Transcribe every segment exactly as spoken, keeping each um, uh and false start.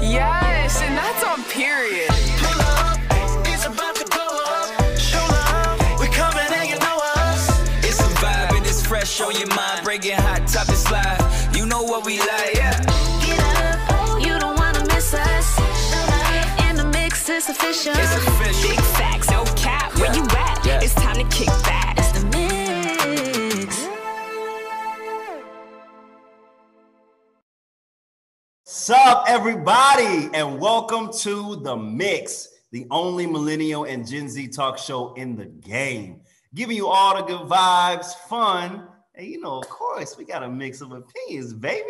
Yes, and that's on period. Pull up, it's about to go up. Show love, we're coming and you know us. It's a vibe and it's fresh on your mind. Breaking hot topics live. You know what we like, yeah. Get up, you don't want to miss us. In the mix, it's official. It's official. Big facts, no cap. Where you at? Yeah. It's time to kick back. It's the mix. Sup, everybody, and welcome to The Mix, the only millennial and Gen Z talk show in the game, giving you all the good vibes, fun, and you know, of course, we got a mix of opinions, baby.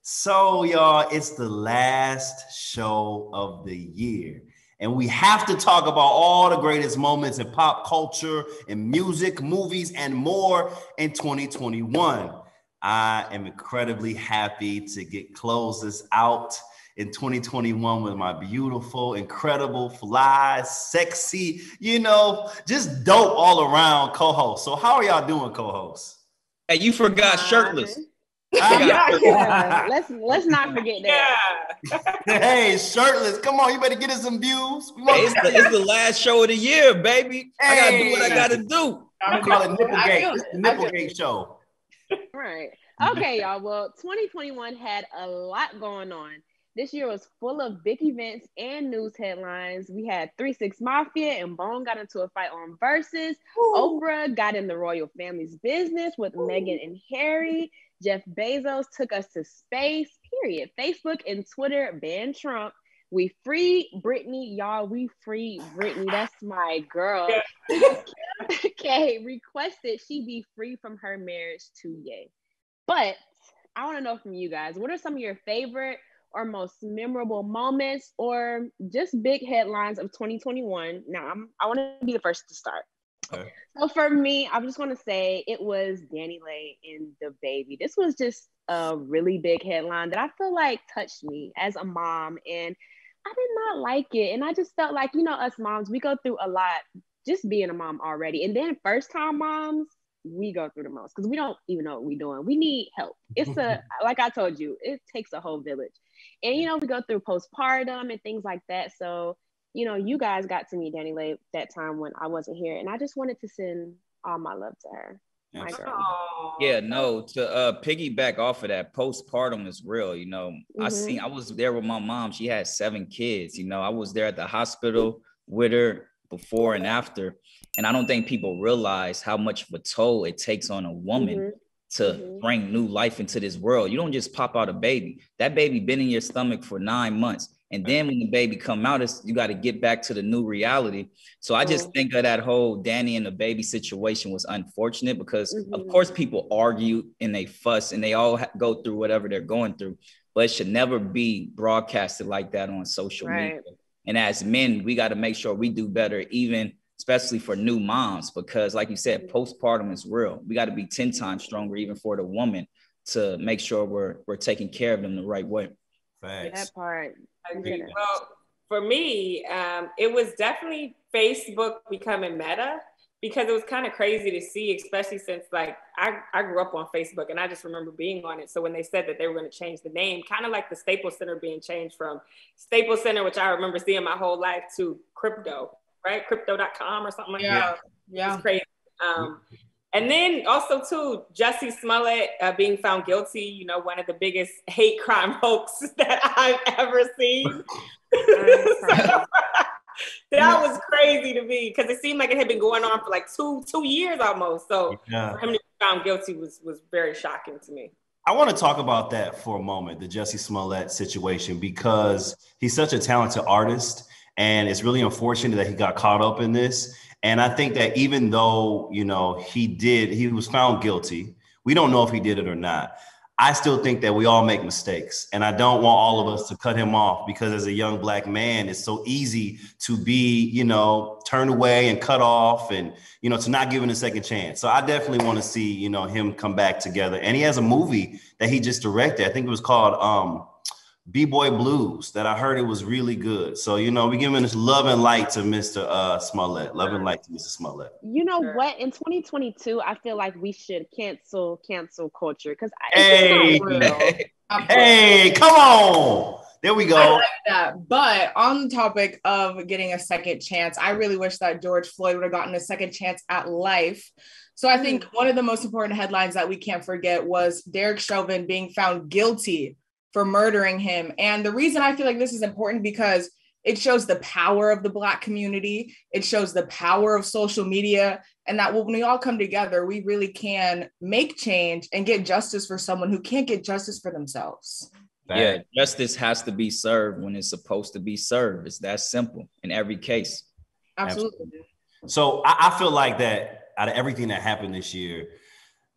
So, y'all, it's the last show of the year, and we have to talk about all the greatest moments in pop culture, in music, movies, and more in twenty twenty-one. I am incredibly happy to get close this out in twenty twenty-one with my beautiful, incredible, fly, sexy, you know, just dope all around co-host. So how are y'all doing, co-hosts? Hey, you forgot shirtless. I yeah. Let's let's not forget that. Yeah. Hey, shirtless! Come on, you better get us some views. We hey, it's, the, it's the last show of the year, baby. Hey. I gotta do what I gotta do. I'm calling it Nipplegate. It's the Nipplegate show. Right. Okay, y'all. Well, twenty twenty-one had a lot going on. This year was full of big events and news headlines. We had Three Six Mafia and Bone got into a fight on Versus. Ooh. Oprah got in the royal family's business with Ooh. Meghan and Harry. Jeff Bezos took us to space, period. Facebook and Twitter banned Trump. We free Britney, y'all. We free Britney. That's my girl. Yeah. K requested she be free from her marriage to Ye. But I want to know from you guys, what are some of your favorite or most memorable moments or just big headlines of twenty twenty-one? Now, I'm, I want to be the first to start. Okay. So for me, I'm just going to say it was Danny Lay and the baby. This was just a really big headline that I feel like touched me as a mom, and I did not like it. And I just felt like, you know, us moms, we go through a lot just being a mom already. And then first time moms, we go through the most because we don't even know what we're doing. We need help. It's a, like I told you, it takes a whole village. And, you know, we go through postpartum and things like that. So, you know, you guys got to meet Danny Lay that time when I wasn't here, and I just wanted to send all my love to her. My girl. Yeah, no, to uh, piggyback off of that, postpartum is real. You know, mm-hmm. I seen, I was there with my mom. She had seven kids. You know, I was there at the hospital with her before and after, and I don't think people realize how much of a toll it takes on a woman mm-hmm. to mm-hmm. bring new life into this world. You don't just pop out a baby. That baby been in your stomach for nine months. And then when the baby come out, it's, you got to get back to the new reality. So I just think of that whole Danny and the baby situation was unfortunate because, mm-hmm. of course, people argue and they fuss and they all ha- go through whatever they're going through. But it should never be broadcasted like that on social right. media. And as men, we got to make sure we do better, even especially for new moms, because like you said, postpartum is real. We got to be ten times stronger, even for the woman, to make sure we're we're taking care of them the right way. Thanks. That part. I agree. Well, for me, um, it was definitely Facebook becoming Meta, because it was kind of crazy to see, especially since like I, I grew up on Facebook and I just remember being on it. So when they said that they were going to change the name, kind of like the Staples Center being changed from Staples Center, which I remember seeing my whole life, to crypto, right? crypto dot com or something like yeah. that. Yeah. It's crazy. Um, And then also, too, Jussie Smollett uh, being found guilty, you know, one of the biggest hate crime hoaxes that I've ever seen. So, that was crazy to me because it seemed like it had been going on for like two two years almost. So yeah. for him to be found guilty was, was very shocking to me. I want to talk about that for a moment, the Jussie Smollett situation, because he's such a talented artist and it's really unfortunate that he got caught up in this. And I think that even though, you know, he did, he was found guilty. We don't know if he did it or not. I still think that we all make mistakes. And I don't want all of us to cut him off because as a young black man, it's so easy to be, you know, turned away and cut off and, you know, to not give him a second chance. So I definitely want to see, you know, him come back together. And he has a movie that he just directed. I think it was called um, B-Boy Blues, that I heard it was really good. So, you know, we're giving this love and light to Mister Uh, Smollett. Love and light to Mister Smollett. You know sure. what? In twenty twenty-two, I feel like we should cancel, cancel culture. Because hey. Hey, come on. There we go. I like that. But on the topic of getting a second chance, I really wish that George Floyd would have gotten a second chance at life. So I think one of the most important headlines that we can't forget was Derek Chauvin being found guilty for murdering him. And the reason I feel like this is important because it shows the power of the Black community. It shows the power of social media, and that when we all come together, we really can make change and get justice for someone who can't get justice for themselves. Yeah, justice has to be served when it's supposed to be served. It's that simple in every case. Absolutely. So I feel like that out of everything that happened this year,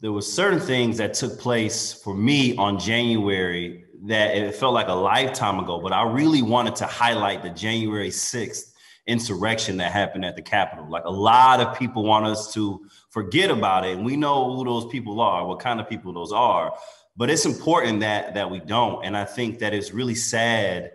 there were certain things that took place for me on January that it felt like a lifetime ago, but I really wanted to highlight the January sixth insurrection that happened at the Capitol. Like, a lot of people want us to forget about it, and we know who those people are, what kind of people those are, but it's important that that we don't. And I think that it's really sad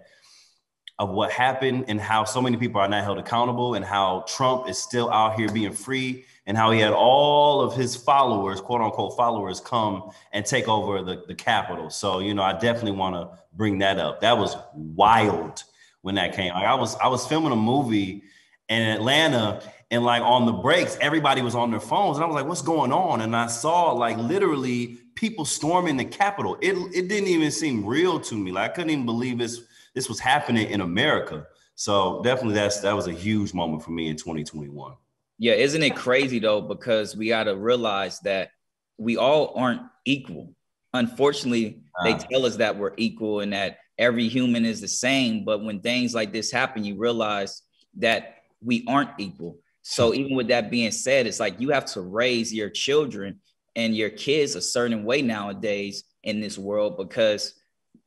of what happened and how so many people are not held accountable, and how Trump is still out here being free, and how he had all of his followers, quote unquote followers, come and take over the, the Capitol. So, you know, I definitely want to bring that up. That was wild when that came. Like, I was I was filming a movie in Atlanta, and like on the breaks, everybody was on their phones, and I was like, what's going on? And I saw like literally people storming the Capitol. It, it didn't even seem real to me. Like, I couldn't even believe this This was happening in America. So definitely that's that was a huge moment for me in twenty twenty-one. Yeah, isn't it crazy though? Because we got to realize that we all aren't equal. Unfortunately, uh, they tell us that we're equal and that every human is the same. But when things like this happen, you realize that we aren't equal. So even with that being said, it's like you have to raise your children and your kids a certain way nowadays in this world, because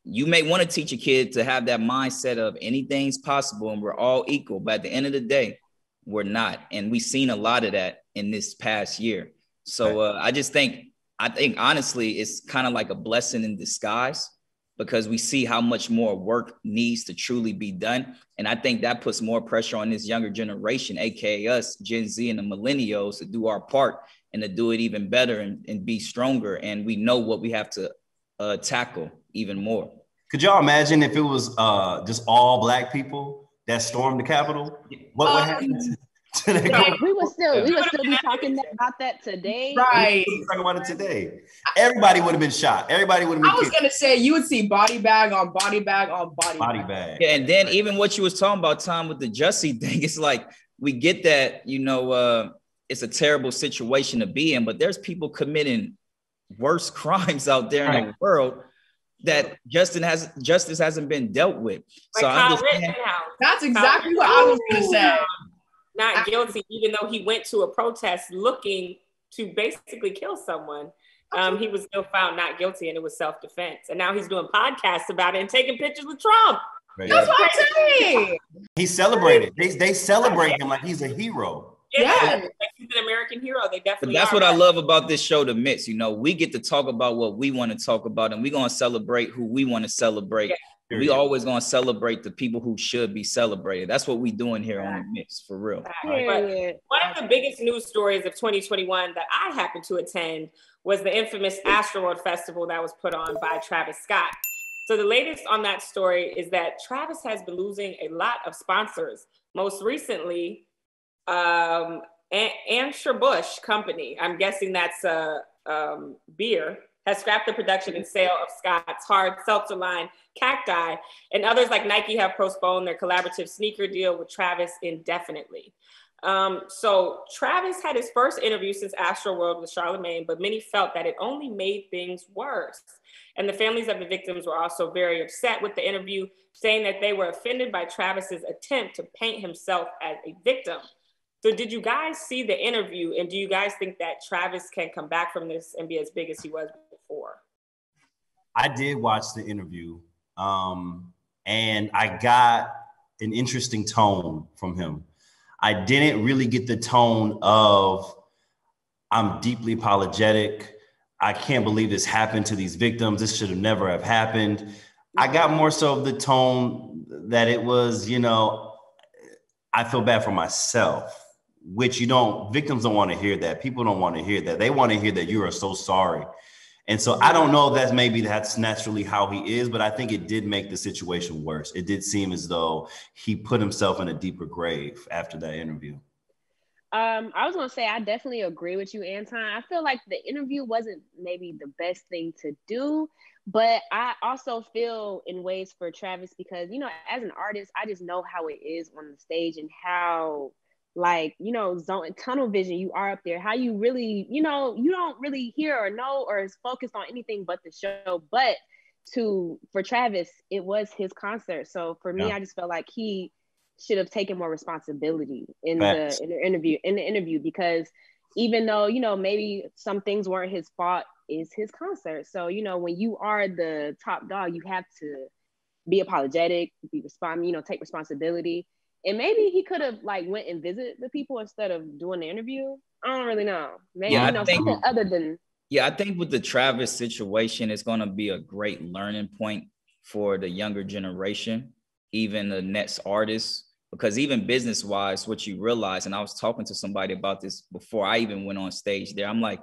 you may want to teach a kid to have that mindset of anything's possible and we're all equal, but at the end of the day, we're not. And we've seen a lot of that in this past year. So uh, I just think, I think honestly, it's kind of like a blessing in disguise, because we see how much more work needs to truly be done. And I think that puts more pressure on this younger generation, A K A us, Gen Z and the millennials, to do our part and to do it even better and, and be stronger. And we know what we have to uh, tackle even more. Could y'all imagine if it was uh, just all Black people that stormed the Capitol? What um, would happen? To the yeah, we would still, we would still be talking about that today. Right. We would talking about it today. Everybody would have been shot. Everybody would have been. I was kicked. Gonna say you would see body bag on body bag on body, body bag. bag. Yeah, and then even what you was talking about, Tom, with the Jussie thing, it's like we get that, you know, uh, it's a terrible situation to be in, but there's people committing worse crimes out there right. in the world. That Justin has justice hasn't been dealt with. Like so I'm just saying, that's exactly what I was gonna say. Not guilty, even though he went to a protest looking to basically kill someone. Um, he was still found not guilty, and it was self-defense. And now he's doing podcasts about it and taking pictures with Trump. Right. That's what I'm saying. He celebrated. They they celebrate him like he's a hero. Yeah, yeah. He's an American hero. They definitely. But that's are. what I love about this show, The Mix. You know, we get to talk about what we want to talk about, and we're gonna celebrate who we want to celebrate. Yeah. We always gonna celebrate the people who should be celebrated. That's what we doing here yeah. on The Mix, for real. Yeah. But one of the biggest news stories of twenty twenty-one that I happened to attend was the infamous Astroworld Festival that was put on by Travis Scott. So the latest on that story is that Travis has been losing a lot of sponsors. Most recently, um Anheuser Busch Company, I'm guessing that's a um beer, has scrapped the production and sale of Scott's hard seltzer line Cacti, and others like Nike have postponed their collaborative sneaker deal with Travis indefinitely. Um so Travis had his first interview since Astroworld with Charlamagne, but many felt that it only made things worse, and the families of the victims were also very upset with the interview, saying that they were offended by Travis's attempt to paint himself as a victim. So did you guys see the interview, and do you guys think that Travis can come back from this and be as big as he was before? I did watch the interview, um, and I got an interesting tone from him. I didn't really get the tone of, I'm deeply apologetic. I can't believe this happened to these victims. This should have never have happened. I got more so of the tone that it was, you know, I feel bad for myself. Which you don't, victims don't want to hear that. People don't want to hear that. They want to hear that you are so sorry. And so I don't know if that's maybe that's naturally how he is, but I think it did make the situation worse. It did seem as though he put himself in a deeper grave after that interview. Um, I was going to say, I definitely agree with you, Anton. I feel like the interview wasn't maybe the best thing to do, but I also feel in ways for Travis because, you know, as an artist, I just know how it is on the stage and how, like, you know, zone tunnel vision you are up there, how you really, you know, you don't really hear or know or is focused on anything but the show. But to for Travis, it was his concert. So for me, yeah. I just felt like he should have taken more responsibility in the, in the interview, in the interview, because even though, you know, maybe some things weren't his fault, is his concert. So, you know, when you are the top dog, you have to be apologetic, be respond, you know, take responsibility. And maybe he could have like went and visited the people instead of doing the interview. I don't really know. Maybe yeah, you know, think, something other than. Yeah, I think with the Travis situation, it's going to be a great learning point for the younger generation, even the next artists, because even business wise, what you realize, and I was talking to somebody about this before I even went on stage there, I'm like,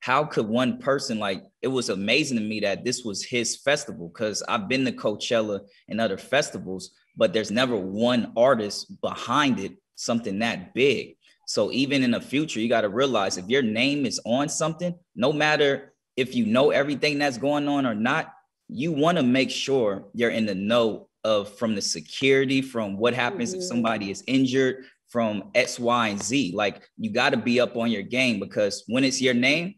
how could one person, like, it was amazing to me that this was his festival, because I've been to Coachella and other festivals, but there's never one artist behind it, something that big. So even in the future, you got to realize if your name is on something, no matter if you know everything that's going on or not, you want to make sure you're in the know of from the security, from what happens mm-hmm. if somebody is injured, from X, Y, and Z. Like, you got to be up on your game, because when it's your name,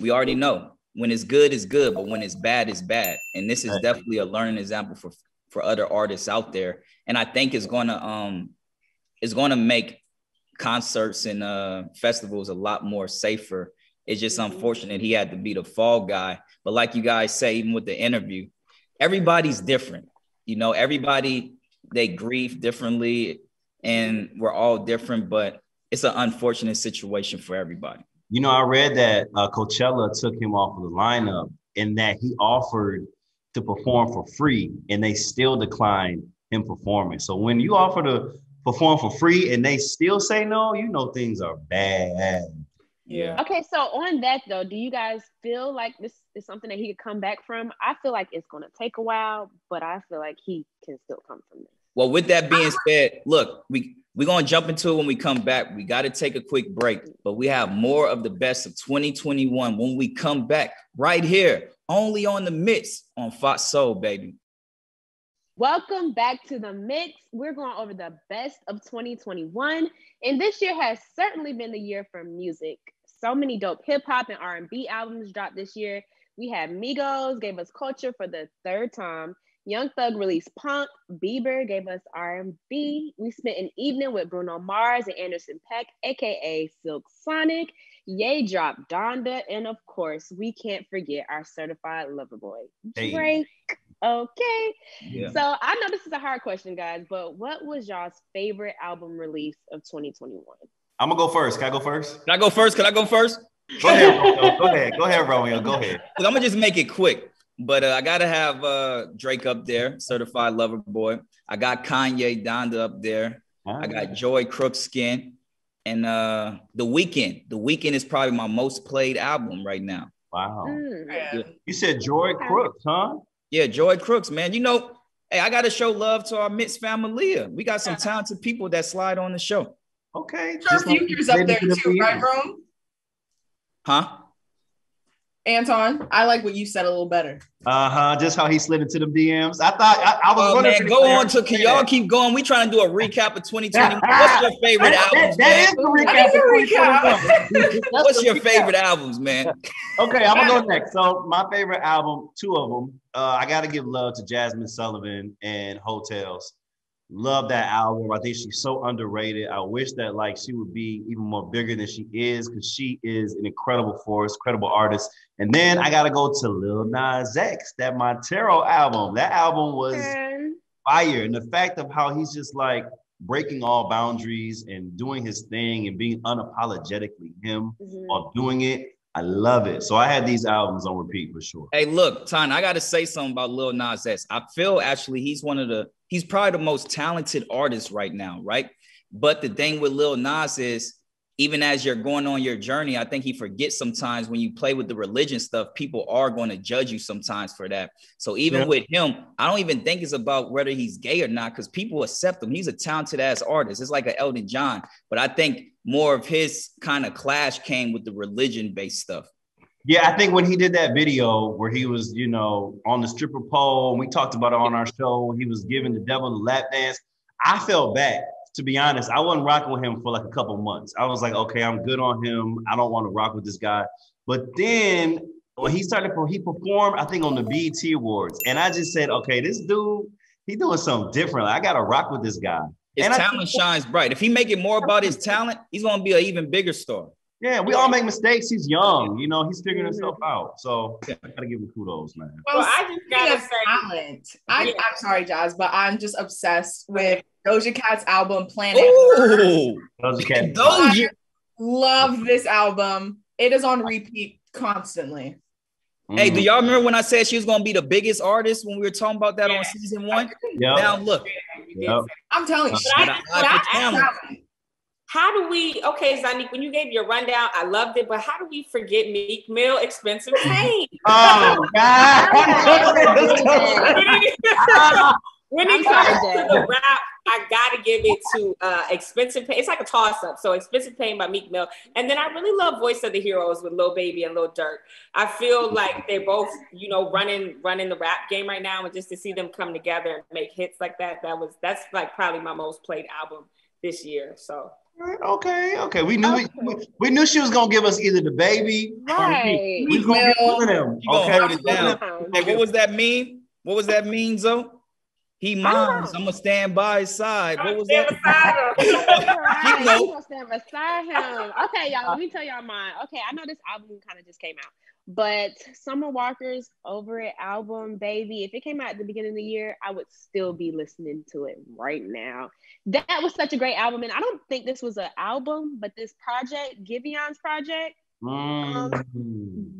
we already know when it's good, it's good, but when it's bad, it's bad. And this is definitely a learning example for for other artists out there. And I think it's going to um, it's going to make concerts and uh, festivals a lot more safer. It's just unfortunate he had to be the fall guy. But like you guys say, even with the interview, everybody's different. You know, everybody, they grieve differently and we're all different, but it's an unfortunate situation for everybody. You know, I read that uh, Coachella took him off of the lineup and that he offered to perform for free and they still declined him performing. So when you offer to perform for free and they still say no, you know things are bad. Yeah. Okay, so on that though, do you guys feel like this is something that he could come back from? I feel like it's going to take a while, but I feel like he can still come from this. Well, with that being said, look, we we're going to jump into it when we come back. We got to take a quick break, but we have more of the best of twenty twenty-one when we come back right here, only on The Mix on Fox Soul, baby. Welcome back to The Mix. We're going over the best of twenty twenty-one, and this year has certainly been the year for music. So many dope hip-hop and R and B albums dropped this year. We had Migos gave us Culture for the third time. Young Thug released Punk, Bieber gave us R and B. We spent an evening with Bruno Mars and Anderson Peck, aka Silk Sonic. Ye dropped Donda, and of course, we can't forget our certified lover boy, Drake. Hey. Okay, yeah. So I know this is a hard question, guys, but what was y'all's favorite album release of twenty twenty-one? I'm gonna go first. Can I go first? Can I go first? Can I go first? Go ahead, go ahead, go ahead, Romeo. Go ahead. Look, I'm gonna just make it quick. But uh, I got to have uh, Drake up there, Certified Lover Boy. I got Kanye, Donda up there. Oh, I got Joy Crooks, Skin. And uh, The Weeknd. The Weeknd is probably my most played album right now. Wow. Mm. Yeah. You said Joy Crooks, huh? Yeah, Joy Crooks, man. You know, hey, I got to show love to our Mix family. We got some talented people that slide on the show. Okay. Sure, Future's up there too, right, bro? Huh? Anton, I like what you said a little better. Uh-huh, just how he slid into the D Ms. I thought, I, I was oh, wondering. Man, go on to, can y'all keep going? We trying to do a recap of twenty twenty-one. What's your favorite albums, that, that, that is the recap. What's your favorite albums, man? Okay, I'm going to go next. So my favorite album, two of them. Uh, I got to give love to Jasmine Sullivan and Hotels. Love that album. I think she's so underrated. I wish that like she would be even more bigger than she is, because she is an incredible force, incredible artist. And then I gotta go to Lil Nas X, that Montero album. That album was fire. And the fact of how he's just like breaking all boundaries and doing his thing and being unapologetically him mm-hmm. while doing it. I love it. So I had these albums on repeat for sure. Hey, look, Tana, I got to say something about Lil Nas X. I feel actually he's one of the, he's probably the most talented artist right now, right? But the thing with Lil Nas is even as you're going on your journey, I think he forgets sometimes when you play with the religion stuff, people are going to judge you sometimes for that. So even yeah. with him, I don't even think it's about whether he's gay or not, because people accept him. He's a talented ass artist. It's like an Elton John. But I think more of his kind of clash came with the religion-based stuff. Yeah, I think when he did that video where he was, you know, on the stripper pole, and we talked about it on our show, he was giving the devil the lap dance. I fell back. To be honest, I wasn't rocking with him for like a couple months. I was like, okay, I'm good on him. I don't want to rock with this guy. But then when he started, he performed, I think, on the B E T Awards. And I just said, okay, this dude, he doing something different. I got to rock with this guy. His and talent I, shines bright. If he make it more about his talent, he's going to be an even bigger star. Yeah, we all make mistakes. He's young. You know, he's figuring himself out. So I got to give him kudos, man. Well, I just got to say, I, yeah. I'm sorry, Jazz, but I'm just obsessed with Doja Cat's album Planet. Ooh, Doja Cat. Doja. I love this album. It is on repeat constantly. Mm-hmm. Hey, do y'all remember when I said she was gonna be the biggest artist when we were talking about that yeah. on season one? Yep. Now look, yep. I'm telling you. But I, but I, how do we? Okay, Zanique, when you gave your rundown, I loved it. But how do we forget Meek Mill, Expensive Pain? Oh God. When it comes to the rap, I gotta give it to uh, Expensive Pain. It's like a toss-up. So Expensive Pain by Meek Mill. And then I really love Voice of the Heroes with Lil Baby and Lil Durk. I feel like they're both, you know, running running the rap game right now. And just to see them come together and make hits like that, that was that's like probably my most played album this year. So okay, okay. We knew okay. We, we knew she was gonna give us either the baby right. or me. We gonna well, give them. Okay, gonna it down. Down. Hey, what was that mean? What was that mean, Zoe? He moms. Oh. I'm gonna stand by his side. What was that? Right. You know. I'm gonna stand beside him. Okay, y'all. Let me tell y'all mine. Okay, I know this album kind of just came out, but Summer Walker's Over It album, baby. If it came out at the beginning of the year, I would still be listening to it right now. That was such a great album, and I don't think this was an album, but this project, Givion's project, mm. um,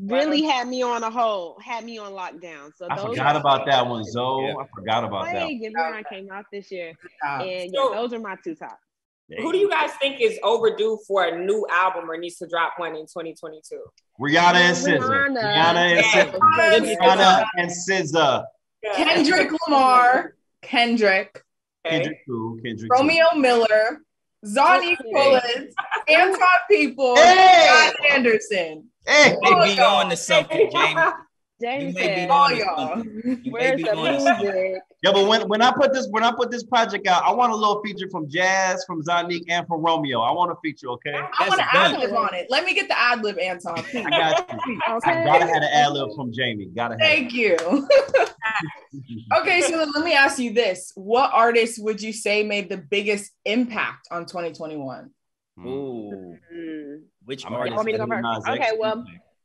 really had me on a hold, had me on lockdown. So I those forgot about that one, Zoe. Yeah. I forgot about hey, that one. Giveon came out this year. And so, yeah, those are my two tops. Who do you guys think is overdue for a new album or needs to drop one in twenty twenty-two? Rihanna and SZA. Rihanna, Rihanna and SZA. Kendrick Lamar. Kendrick. Okay. Kendrick who? Kendrick Romeo too. Miller. Zani Collins, Anton People, hey! Scott Anderson. Hey, you may be on to something, Jamie. Jamie you may said, be on to something. You may be on to something. Yeah, but when, when I put this when I put this project out, I want a little feature from Jazz, from Zanique, and from Romeo. I want a feature, okay? I, I want an ad lib on it. Let me get the ad lib, Anton. I got you. Okay. I gotta have an ad lib from Jamie. Gotta. Have Thank it. You. Okay, so let me ask you this: what artists would you say made the biggest impact on twenty twenty-one? Ooh, mm-hmm. Which artist? Okay, well,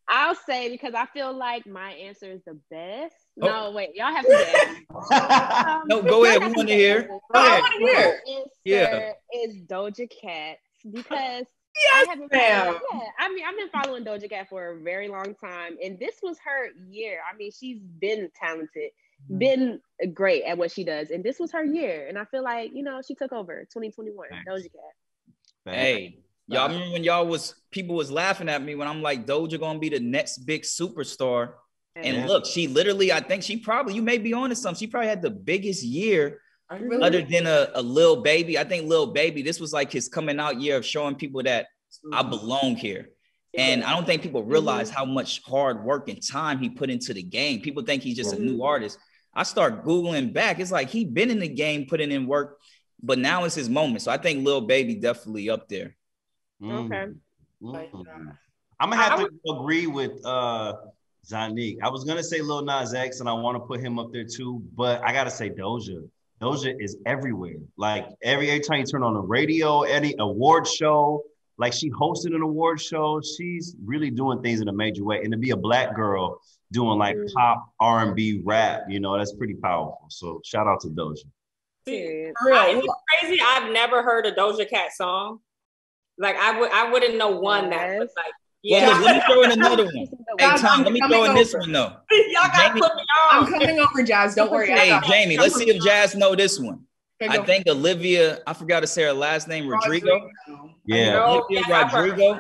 I'll say because I feel like my answer is the best. Oh. No, wait, y'all have to guess. um, no, go ahead. We want to hear. Go ahead. I want to hear. Yeah, is Doja Cat because. Yes, I haven't ma'am. Yeah, I mean, I've been following Doja Cat for a very long time, and this was her year. I mean, she's been talented, been great at what she does, and this was her year. And I feel like, you know, she took over twenty twenty-one. Thanks. Doja Cat. Hey, y'all remember when y'all was people was laughing at me when I'm like, Doja gonna be the next big superstar? Hey. And look, she literally, I think she probably, you may be on to something. She probably had the biggest year. Really? Other than a, a Lil Baby, I think Lil Baby, this was like his coming out year of showing people that mm-hmm. I belong here. Yeah. And I don't think people realize mm-hmm. how much hard work and time he put into the game. People think he's just mm-hmm. a new artist. I start Googling back. It's like he's been in the game, putting in work, but now it's his moment. So I think Lil Baby definitely up there. Mm-hmm. Okay. Mm-hmm. I'm going to have I- to agree with... Uh, Zanique. I was going to say Lil Nas X, and I want to put him up there too, but I got to say Doja. Doja is everywhere. Like every, every time you turn on the radio, any award show, like she hosted an award show. She's really doing things in a major way. And to be a black girl doing like pop, R and B, rap, you know, that's pretty powerful. So shout out to Doja. Dude, I, it's crazy. I've never heard a Doja Cat song. Like I would, I wouldn't know one that was like, yeah. Well, let me throw in another one. Hey, Tom, let me throw in over. This one, though. Y'all got to put me on. I'm coming over, Jazz. Don't worry. Hey, Jamie, let's see if Jazz know this one. I think Olivia, I forgot to say her last name, Rodrigo. Yeah. Olivia Rodrigo,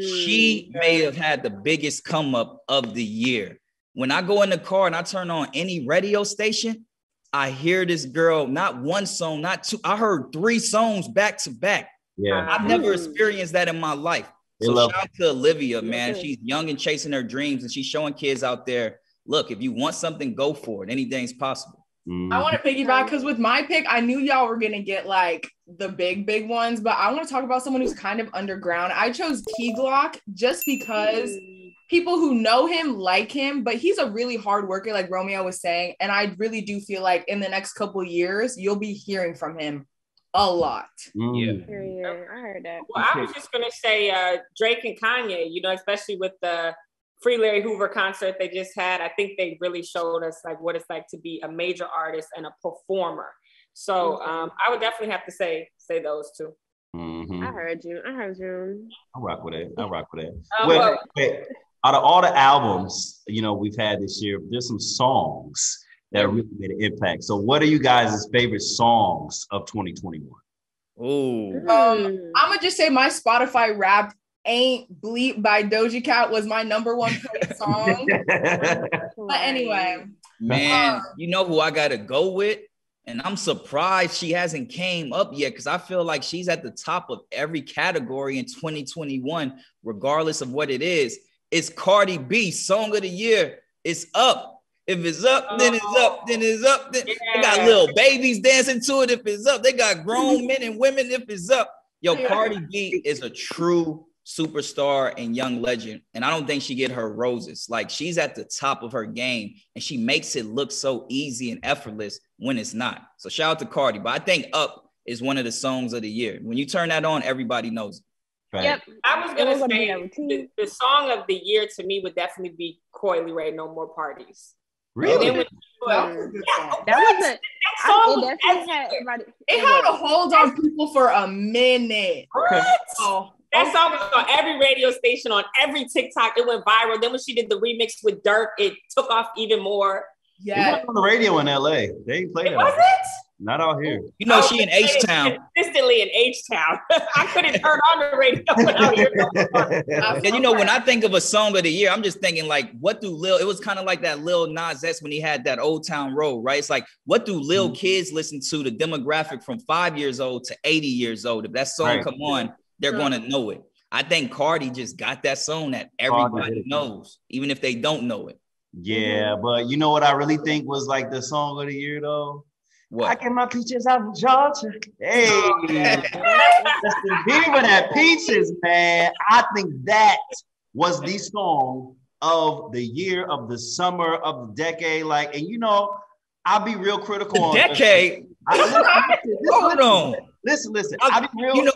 she may have had the biggest come up of the year. When I go in the car and I turn on any radio station, I hear this girl, not one song, not two. I heard three songs back to back. Yeah. I've never experienced that in my life. So shout out to Olivia, man. She's young and chasing her dreams, and she's showing kids out there, look, if you want something, go for it. Anything's possible. Mm. I want to piggyback because with my pick, I knew y'all were going to get like the big, big ones, but I want to talk about someone who's kind of underground. I chose Key Glock just because people who know him like him, but he's a really hard worker, like Romeo was saying. And I really do feel like in the next couple years, you'll be hearing from him a lot. Mm. Yeah. yeah, I heard that. Well, I was just going to say uh, Drake and Kanye, you know, especially with the Free Larry Hoover concert they just had, I think they really showed us like what it's like to be a major artist and a performer. So um, I would definitely have to say say those two. Mm-hmm. I heard you. I heard you. I rock with it. I rock with it. Uh, wait, well, wait. Out of all the albums, you know, we've had this year, there's some songs that really made an impact. So what are you guys' favorite songs of twenty twenty-one? Ooh. Um, I'm gonna just say my Spotify Wrapped Ain't Bleep by Doja Cat was my number one favorite song. But anyway. Man, um, you know who I gotta go with? And I'm surprised she hasn't came up yet because I feel like she's at the top of every category in twenty twenty-one, regardless of what it is. It's Cardi B, Song of the Year. It's Up. If it's up, then it's up, then it's up. Then yeah. They got little babies dancing to it if it's up. They got grown men and women if it's up. Yo, yeah. Cardi B is a true superstar and young legend, and I don't think she get her roses. Like, she's at the top of her game, and she makes it look so easy and effortless when it's not. So shout out to Cardi, but I think Up is one of the songs of the year. When you turn that on, everybody knows it. Right. Yep, I was gonna say the, the song of the year to me would definitely be Coi Leray, No More Parties. Really? That wasn't. That song was excellent. It had a hold on people for a minute. What? Oh. That song was on every radio station, on every TikTok. It went viral. Then when she did the remix with Dirk, it took off even more. Yeah. It wasn't on the radio in L A. They played it. Was it? Not out here. You know, she in H-Town. Consistently in H-Town. I couldn't turn on the radio when I was here. You know, when I think of a song of the year, I'm just thinking like, what do Lil, it was kind of like that Lil Nas X when he had that Old Town Road, right? It's like, what do Lil mm-hmm. kids listen to, the demographic from five years old to eighty years old? If that song right. come on, they're going to know it. I think Cardi just got that song that everybody knows, even if they don't know it. Yeah, but you know what I really think was like the song of the year, though? What? I get my peaches out of Georgia. Hey, Justin Bieber, that Peaches, man. I think that was the song of the year, of the summer, of the decade. Like, and you know, I'll be real critical the on decade. I, listen, listen, Hold on. Listen, listen. I'll be real. You know,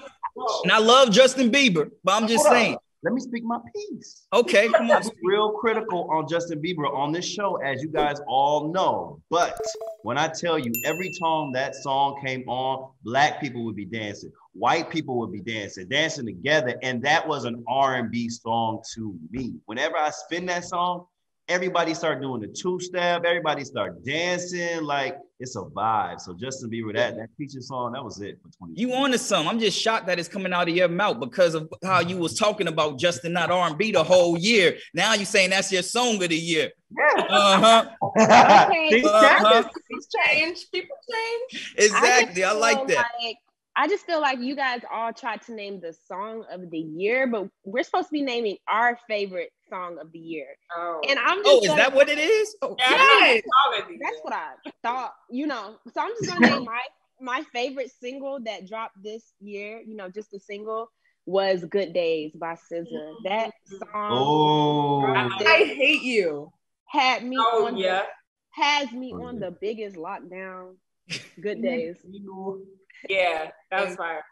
and I love Justin Bieber, but I'm just Hold saying. On. Let me speak my piece. Okay, come on. I'm real critical on Justin Bieber on this show, as you guys all know. But when I tell you, every time that song came on, Black people would be dancing. White people would be dancing, dancing together. And that was an R and B song to me. Whenever I spin that song, everybody start doing the two-step. Everybody start dancing. Like, it's a vibe. So Justin Bieber, that that feature song, that was it for twenty. You on to some. I'm just shocked that it's coming out of your mouth because of how you was talking about Justin not R and B the whole year. Now you're saying that's your song of the year. Yeah. Uh-huh. Okay. Uh-huh. Things change. People change. Exactly. I, I like that. Like, I just feel like you guys all tried to name the song of the year, but we're supposed to be naming our favorite song of the year. Oh, and I'm just oh gonna, is that what it is? Oh, yeah, yes. That's what I thought, you know. So I'm just gonna name my my favorite single that dropped this year, you know, just a single, was Good Days by S Z A. That song oh. I Hate You had me oh, on yeah. the, has me oh, on yeah. the biggest lockdown. Good Days. Yeah, that was fire.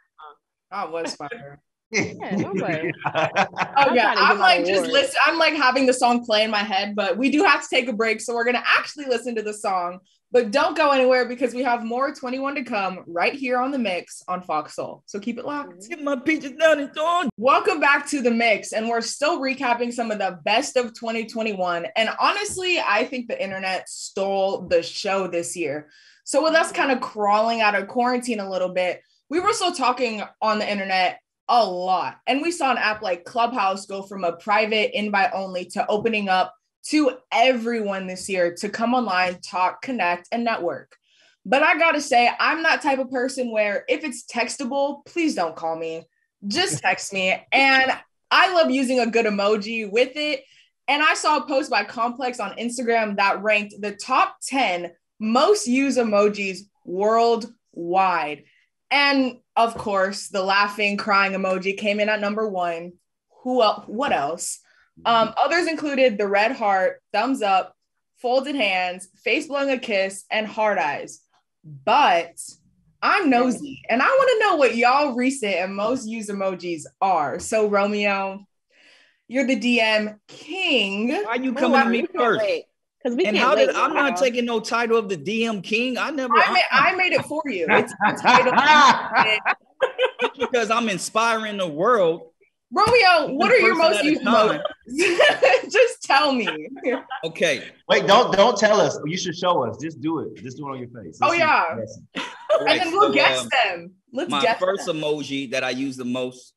That was fire. Yeah, okay. Oh yeah, I'm like just listen. I'm like having the song play in my head, but we do have to take a break, so we're gonna actually listen to the song. But don't go anywhere because we have more twenty-one to come right here on The Mix on Fox Soul. So keep it locked. Get my peaches down and on. Welcome back to The Mix, and we're still recapping some of the best of twenty twenty-one. And honestly, I think the internet stole the show this year. So with us kind of crawling out of quarantine a little bit, we were still talking on the internet a lot. And we saw an app like Clubhouse go from a private invite only to opening up to everyone this year to come online, talk, connect, and network. But I gotta say, I'm that type of person where if it's textable, please don't call me. Just text me. And I love using a good emoji with it. And I saw a post by Complex on Instagram that ranked the top ten most used emojis worldwide. And of course, the laughing, crying emoji came in at number one. Who else? What else? Um, others included the red heart, thumbs up, folded hands, face blowing a kiss, and hard eyes. But I'm nosy, and I want to know what y'all recent and most used emojis are. So, Romeo, you're the D M king. Why are you coming well, at me first? Because we and can't how did I'm now. Not taking no title of the D M king? I never. I, I, made, I made it for you. It's the title because I'm inspiring the world. Romeo, what are your most used emojis? Just tell me. Okay. Wait, don't don't tell us. You should show us. Just do it. Just do it on your face. Let's oh yeah. And right, then we'll so, guess um, them. Let's my guess first them. Emoji that I use the most,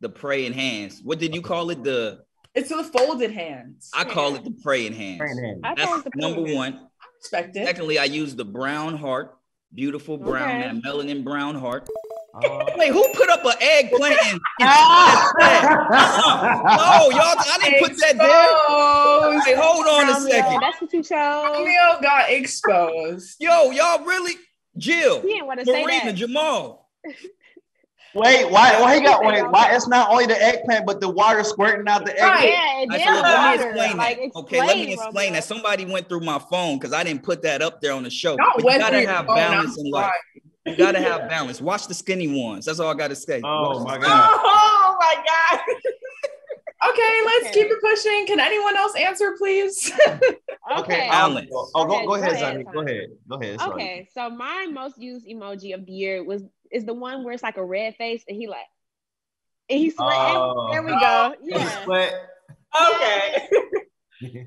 the praying hands. What did you call it? The it's the folded hands. I call it the praying hands. Praying hands. That's number one. I respect it. Secondly, I use the brown heart. Beautiful brown, okay. That melanin brown heart. Uh, Wait, who put up an eggplant? In- uh, no, y'all, I didn't exposed. Put that there. Hey, hold on Romeo, a second. That's what you chose. Romeo got exposed. Yo, y'all really? Jill, Marina, that. Jamal. Wait, why? Why he got? Wait, why? It's not only the eggplant, but the water squirting out the eggplant. Right, yeah, so let me explain like, that. Explain, okay, let me explain that. Somebody went through my phone because I didn't put that up there on the show. You gotta have balance in life. You gotta have yeah. balance. Watch the skinny ones. That's all I gotta say. Oh Watch my god. Oh my god. Okay, let's okay. keep it pushing. Can anyone else answer, please? Okay. Balance. Um, oh, go, go ahead, Sonny. Go ahead. Go ahead. Sorry. Okay, so my most used emoji of the year was. Is the one where it's like a red face and he like, and he sweat. Oh, there we go. Yeah. Sweat. Okay.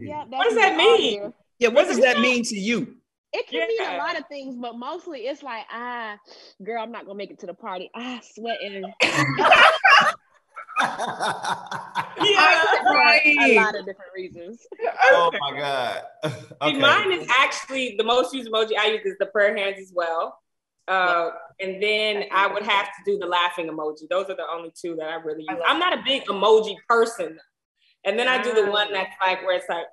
Yeah, what does that mean? Audio. Yeah, what does you that know, mean to you? It can yeah. mean a lot of things, but mostly it's like, ah, girl, I'm not gonna make it to the party. Ah, sweating. Yeah, right. A lot of different reasons. Oh my god. Okay. See, mine is actually the most used emoji I use is the prayer hands as well. Uh, and then I would have to do the laughing emoji. Those are the only two that I really use. I'm not a big emoji person. And then I do the one that's like, where it's like,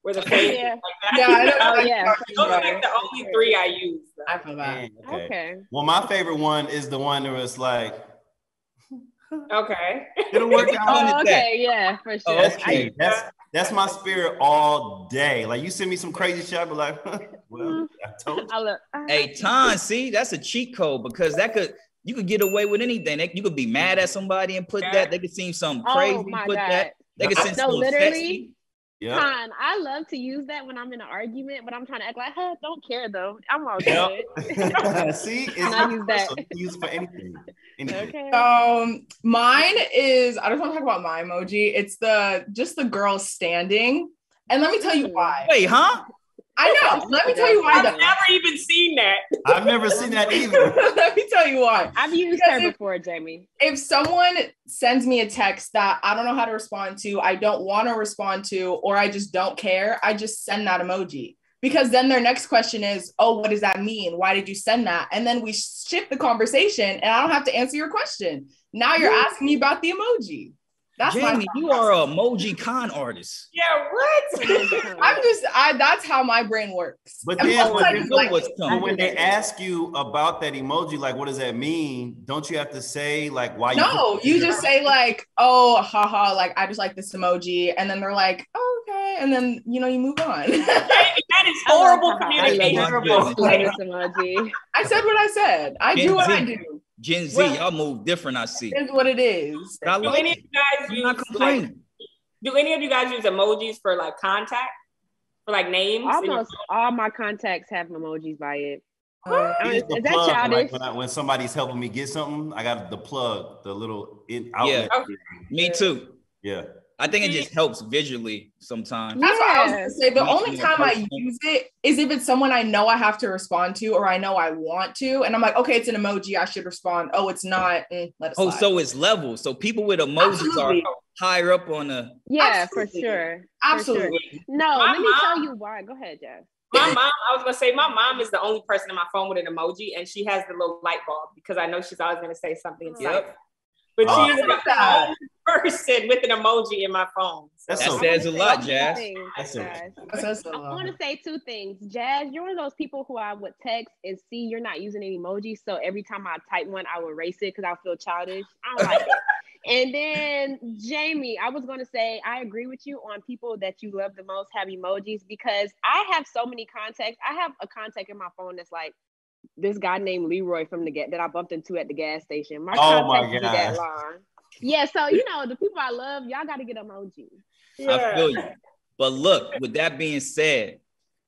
where the face yeah. is like that. Yeah, I know. Oh, yeah. Those are like the only three I use. Though. I feel that. Okay. okay. Well, my favorite one is the one where it's like, okay. It'll work out. Oh, okay, yeah, for sure. Oh, okay, that's that's my spirit all day. Like you send me some crazy shit, I'll be like, well, I told you. Hey, Ton, see, that's a cheat code because that could you could get away with anything. You could be mad at somebody and put yeah. that. They could seem something crazy. Oh my put God. That. They could send so literally. Yep. Con, I love to use that when I'm in an argument, but I'm trying to act like, huh, don't care though. I'm all good. Yep. See, it's not use that. Use for anything. anything. Okay. Um, mine is I just want to talk about my emoji. It's the just the girl standing, and let me tell you why. Wait, huh? I know. Let me tell you why. I've though. never even seen that. I've never seen that either. Let me tell you why. I've used because her if, before, Jamie. If someone sends me a text that I don't know how to respond to, I don't want to respond to, or I just don't care, I just send that emoji. Because then their next question is, oh, what does that mean? Why did you send that? And then we shift the conversation and I don't have to answer your question. Now you're yeah. asking me about the emoji. That's Jamie, you are an emoji con artist. Yeah, what? I'm just, I. That's how my brain works. But then when, like, what's when they ask you about that emoji, like, what does that mean? Don't you have to say, like, why? No, you, you just say, like, oh, haha, like, I just like this emoji. And then they're like, oh, okay. And then, you know, you move on. That is horrible communication. I, I said what I said. I do what I do. Gen Z, well, y'all move different, I see. That's what it is. I do, any of you guys use, like, do any of you guys use emojis for like contact? For like names? Almost all my contacts have emojis by it. Uh, is plug, that childish? Like when, I, when somebody's helping me get something, I got the plug, the little in outlet. Yeah, okay. Me too. Yeah. I think it just helps visually sometimes. That's what I was gonna say. The only time I use it is if it's someone I know I have to respond to or I know I want to. And I'm like, okay, it's an emoji. I should respond. Oh, it's not. Mm, let it slide. Oh, so it's level. So people with emojis Absolutely. Are higher up on the. Yeah, Absolutely. For sure. Absolutely. For sure. No, my let me mom, tell you why. Go ahead, Jeff. My mom, I was going to say, my mom is the only person in my phone with an emoji, and she has the little light bulb because I know she's always going to say something. Yep. Like, but oh, she is the only person with an emoji in my phone. So that says a lot, Jazz. That's a, that's a I want to say two things. Jazz, you're one of those people who I would text and see you're not using any emojis. So every time I type one, I would erase it because I feel childish. I don't like it. And then, Jamie, I was going to say, I agree with you on people that you love the most have emojis because I have so many contacts. I have a contact in my phone that's like, this guy named Leroy from the get that I bumped into at the gas station. My oh my god! That long. Yeah, so you know the people I love, y'all got to get emoji. Yeah. I feel you. But look, with that being said,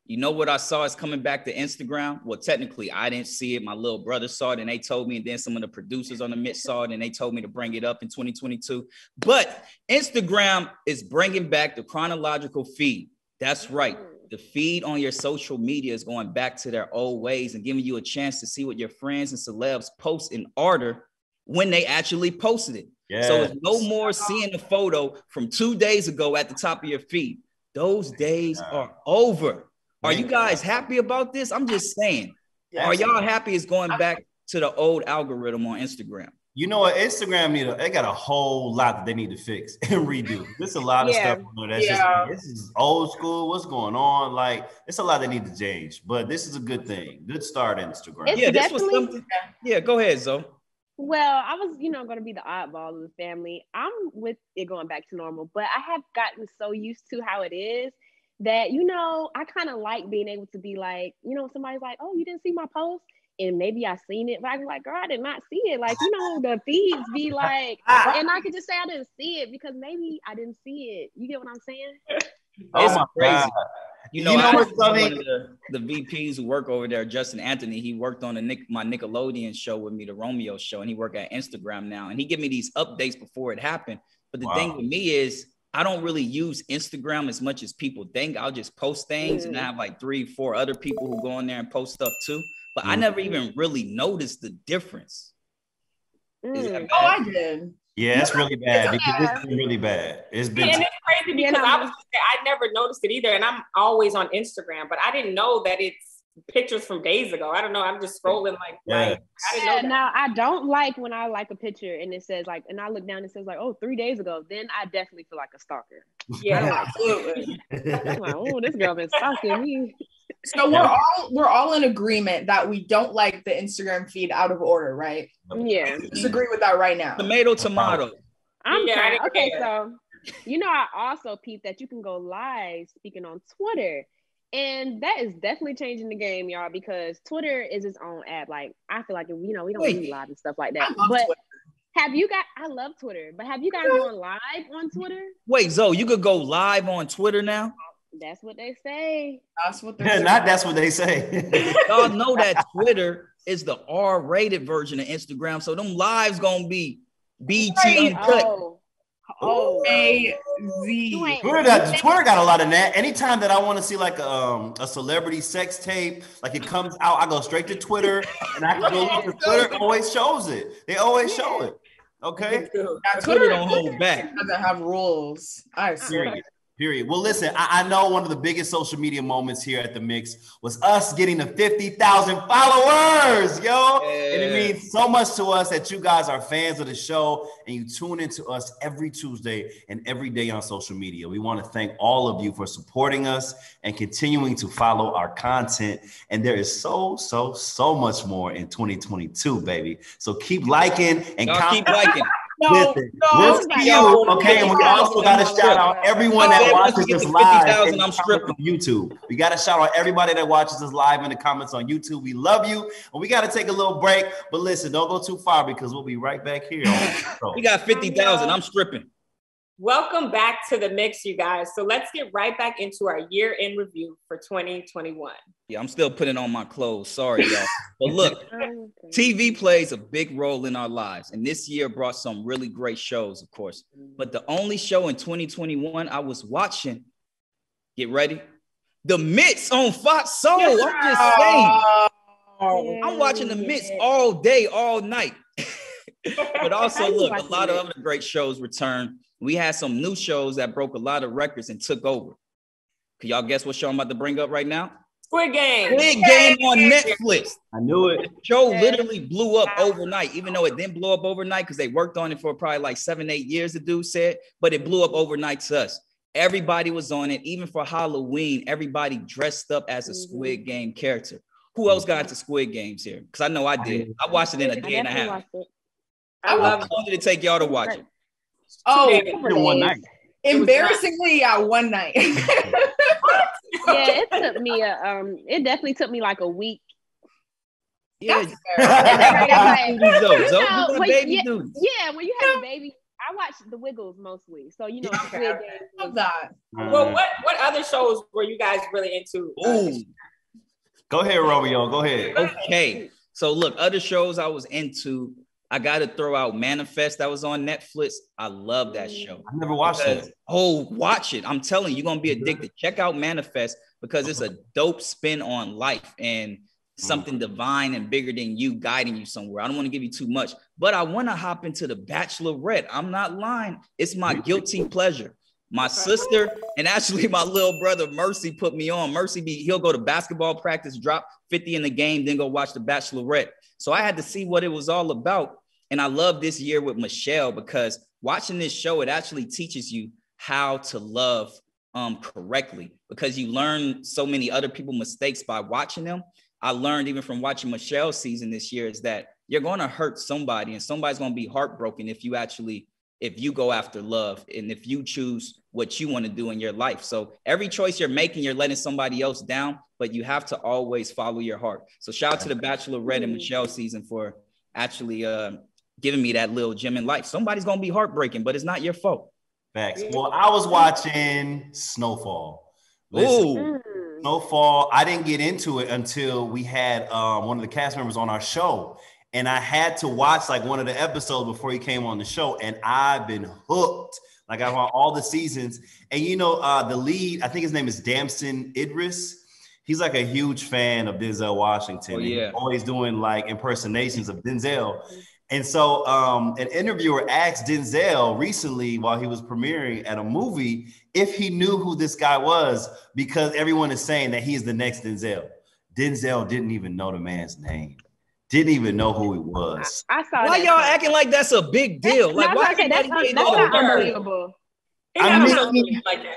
you know what I saw is coming back to Instagram. Well, technically, I didn't see it. My little brother saw it, and they told me. And then some of the producers on the mix saw it, and they told me to bring it up in twenty twenty-two. But Instagram is bringing back the chronological feed. That's right. Mm. The feed on your social media is going back to their old ways and giving you a chance to see what your friends and celebs post in order when they actually posted it. Yes. So it's no more seeing the photo from two days ago at the top of your feed. Those days are over. Are you guys happy about this? I'm just saying. Are y'all happy it's going back to the old algorithm on Instagram? You know what? Instagram need a, they got a whole lot that they need to fix and redo. There's a lot of yeah. stuff you know, that's yeah. just this is old school. What's going on? Like, it's a lot that need to change. But this is a good thing. Good start, Instagram. It's yeah, this was something. Yeah, go ahead, Zoe. Well, I was, you know, going to be the oddball of the family. I'm with it going back to normal, but I have gotten so used to how it is that you know I kind of like being able to be like, you know, somebody's like, oh, you didn't see my post. And maybe I seen it, but I was like, girl, I did not see it. Like, you know, the feeds be like, and I could just say I didn't see it because maybe I didn't see it. You get what I'm saying? Oh it's my crazy. God. You know, you know I what's funny? One of the, the V Ps who work over there, Justin Anthony, he worked on the Nick, my Nickelodeon show with me, the Romeo show, and he work at Instagram now. And he give me these updates before it happened. But the wow. thing with me is, I don't really use Instagram as much as people think. I'll just post things mm. and I have like three, four other people who go in there and post stuff too. But mm. I never even really noticed the difference. Mm. Oh, I did. Yeah, it's really bad. It's because it's been really bad. It's been yeah, and it's crazy because yeah. I was I never noticed it either. And I'm always on Instagram, but I didn't know that it's pictures from days ago. I don't know. I'm just scrolling like, yeah. like I didn't know that. Now I don't like when I like a picture and it says like, and I look down and it says like, oh, three days ago. Then I definitely feel like a stalker. Yeah, absolutely. I'm like, oh, this girl been stalking me. So we're all we're all in agreement that we don't like the Instagram feed out of order, right? Yeah. Disagree with that right now. Tomato, tomato. I'm yeah, trying. Okay, so you know I also peeped that you can go live speaking on Twitter, and that is definitely changing the game, y'all, because Twitter is its own app. Like I feel like you know we don't do live and stuff like that, but. Twitter. Have you got, I love Twitter, but have you guys gone live on Twitter? Wait, Zoe, you could go live on Twitter now? That's what they say. That's what they yeah, say. Not that's what they say. Y'all know that Twitter is the R-rated version of Instagram, so them lives gonna be B T uncut. Oh. Oh, A Z. Twitter got, Twitter got a lot of that. Anytime that I want to see like a, um, a celebrity sex tape, like it comes out, I go straight to Twitter and I can go look at Twitter. Always shows it. They always show it. Okay. Now, Twitter don't hold back. Doesn't have rules. I serious. Period. Well, listen, I, I know one of the biggest social media moments here at The Mix was us getting the fifty thousand followers, yo. Yeah. And it means so much to us that you guys are fans of the show and you tune into us every Tuesday and every day on social media. We want to thank all of you for supporting us and continuing to follow our content. And there is so, so, so much more in twenty twenty-two, baby. So keep liking and Y'all keep liking. No, Listen, no, you, okay, and we also got to shout out everyone that watches us live on YouTube. We got to shout out everybody that watches us live in the comments on YouTube. We love you, and we got to take a little break. But listen, don't go too far because we'll be right back here. On we got fifty thousand. I'm stripping. Welcome back to The Mix, you guys. So let's get right back into our year in review for twenty twenty-one. Yeah, I'm still putting on my clothes. Sorry, y'all. But look, T V plays a big role in our lives. And this year brought some really great shows, of course. But the only show in twenty twenty-one I was watching, get ready, The Mix on Fox Soul. I'm just saying. I'm watching The Mix all day, all night. But also, look, a lot of other great shows returned. We had some new shows that broke a lot of records and took over. Can y'all guess what show I'm about to bring up right now? Squid Game. Squid Game on Netflix. I knew it. The show literally blew up overnight, even though it didn't blow up overnight because they worked on it for probably like seven, eight years, the dude said, but it blew up overnight to us. Everybody was on it. Even for Halloween, everybody dressed up as a Squid Game character. Who else got into Squid Games here? Because I know I did. I watched it in a day and a half. I, I love wanted to take y'all to watch it. Oh, one night. Embarrassingly, out one night. Yeah, it took me a um. It definitely took me like a week. Yeah, yeah, when you have a baby, I watch The Wiggles mostly, so you know. Yeah. I love that. Well, what what other shows were you guys really into? Ooh, go ahead, Romeo. Go ahead. Okay, so look, other shows I was into. I got to throw out Manifest that was on Netflix. I love that show. I never watched because, it. Oh, watch it. I'm telling you, you're going to be addicted. Check out Manifest because it's a dope spin on life and something divine and bigger than you guiding you somewhere. I don't want to give you too much, but I want to hop into The Bachelorette. I'm not lying. It's my guilty pleasure. My sister and actually my little brother, Mercy, put me on. Mercy, be, he'll go to basketball practice, drop fifty in the game, then go watch The Bachelorette. So I had to see what it was all about. And I love this year with Michelle because watching this show, it actually teaches you how to love um, correctly because you learn so many other people's mistakes by watching them. I learned even from watching Michelle's season this year is that you're going to hurt somebody and somebody's going to be heartbroken if you actually, if you go after love and if you choose what you want to do in your life. So every choice you're making, you're letting somebody else down, but you have to always follow your heart. So shout out to The Bachelorette and Michelle season for actually uh, giving me that little gem in life. Somebody's going to be heartbreaking, but it's not your fault. Facts. Well, I was watching Snowfall. Listen, Ooh. Snowfall, I didn't get into it until we had um, one of the cast members on our show. And I had to watch like one of the episodes before he came on the show. And I've been hooked. Like I've on all the seasons. And you know, uh, the lead, I think his name is Damson Idris. He's like a huge fan of Denzel Washington. Oh, yeah. He's always doing like impersonations of Denzel. And so um, an interviewer asked Denzel recently while he was premiering at a movie if he knew who this guy was because everyone is saying that he is the next Denzel. Denzel didn't even know the man's name. Didn't even know who he was. I, I saw why that y'all part. Acting like that's a big deal? That's, like why? Saying, that's that's not unbelievable. I mean, like that.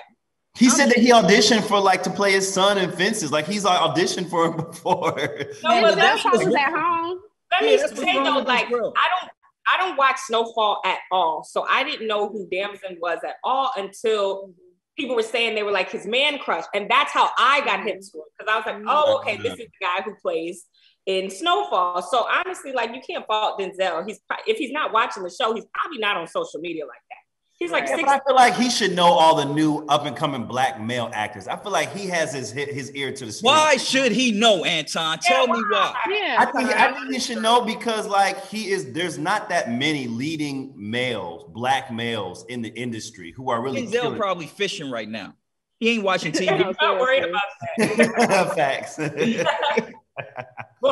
He said that he auditioned for like to play his son in Fences. Like he's like, auditioned for him before. No, but that's was at home. Let me yeah, say though, like I don't, I don't watch Snowfall at all, so I didn't know who Damson was at all until people were saying they were like his man crush, and that's how I got him to it because I was like, oh, okay, this is the guy who plays in Snowfall. So honestly, like you can't fault Denzel. He's if he's not watching the show, he's probably not on social media like that. He's like yeah, six. I feel like he should know all the new up and coming black male actors. I feel like he has his his ear to the street. Why should he know, Anton? Yeah, Tell why? me why. Yeah. I think I think he should know because like he is. There's not that many leading males, black males in the industry who are really. Denzel probably fishing right now. He ain't watching T V. I'm not worried about that. Facts. Well,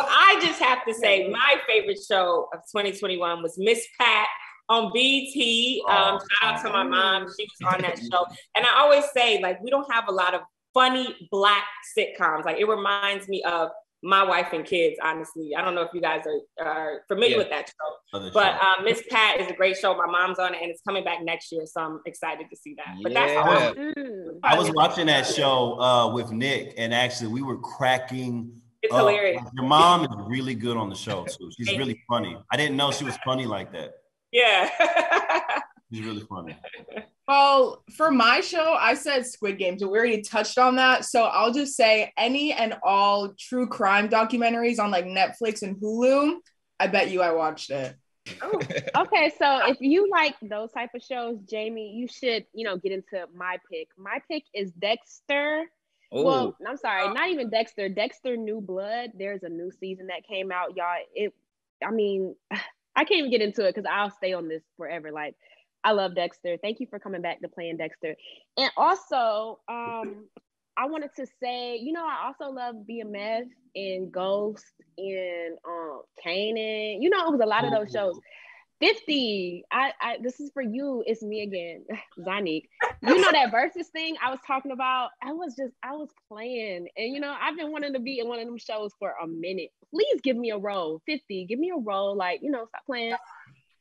I just have to say my favorite show of twenty twenty-one was Miss Pat on B E T. Um, shout out to my mom. She was on that show. And I always say, like, we don't have a lot of funny black sitcoms. Like, it reminds me of My Wife and Kids, honestly. I don't know if you guys are, are familiar yeah. with that show. Other but um, Miss Pat is a great show. My mom's on it, and it's coming back next year, so I'm excited to see that. But yeah. that's awesome. I was watching that show uh, with Nick, and actually we were cracking It's uh, hilarious. Your mom is really good on the show, too. She's really funny. I didn't know she was funny like that. Yeah. She's really funny. Well, for my show, I said Squid Game, so we already touched on that. So I'll just say any and all true crime documentaries on like Netflix and Hulu, I bet you I watched it. Oh, okay, so if you like those type of shows, Jamie, you should, you know, get into my pick. My pick is Dexter. Ooh. Well, I'm sorry, not even Dexter. Dexter New Blood. There's a new season that came out, y'all. It, I mean, I can't even get into it because I'll stay on this forever. Like, I love Dexter. Thank you for coming back to playing Dexter. And also, um, I wanted to say, you know, I also love B M F and Ghost and um, Kanan. You know, it was a lot of those shows. fifty, I, I, this is for you. It's me again, Zanique. You know that Versus thing I was talking about? I was just, I was playing. And, you know, I've been wanting to be in one of them shows for a minute. Please give me a role. fifty, give me a role. Like, you know, stop playing.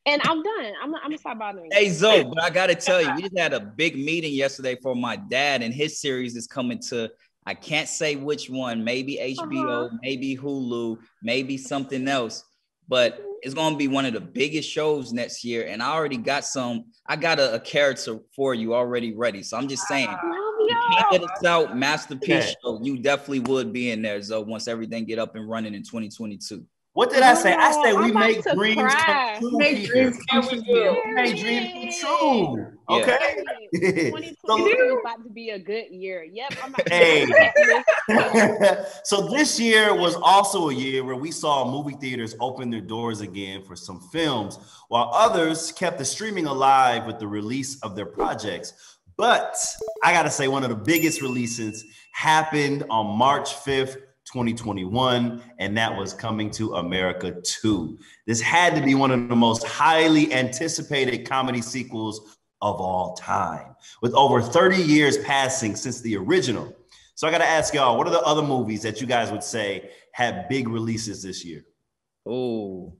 And I'm done. I'm, I'm going to stop bothering you. Hey, Zoe, but I got to tell you, we just had a big meeting yesterday for my dad, and his series is coming to, I can't say which one, maybe H B O, uh-huh. maybe Hulu, maybe something else, but it's going to be one of the biggest shows next year. And I already got some, I got a, a character for you already ready. So I'm just saying, you can't get us out, masterpiece yeah. show. You definitely would be in there, Zoe, once everything get up and running in twenty twenty-two. What did I say? I said we I'm make dreams cry. come true. Make dreams come true. We make dreams come true. Okay. twenty twenty-two is about to be a good year. Yep. I'm about hey. to So this year was also a year where we saw movie theaters open their doors again for some films, while others kept the streaming alive with the release of their projects. But I got to say, one of the biggest releases happened on March fifth, twenty twenty-one, and that was Coming to America two. This had to be one of the most highly anticipated comedy sequels of all time, with over thirty years passing since the original. So I got to ask y'all, what are the other movies that you guys would say had big releases this year? Oh,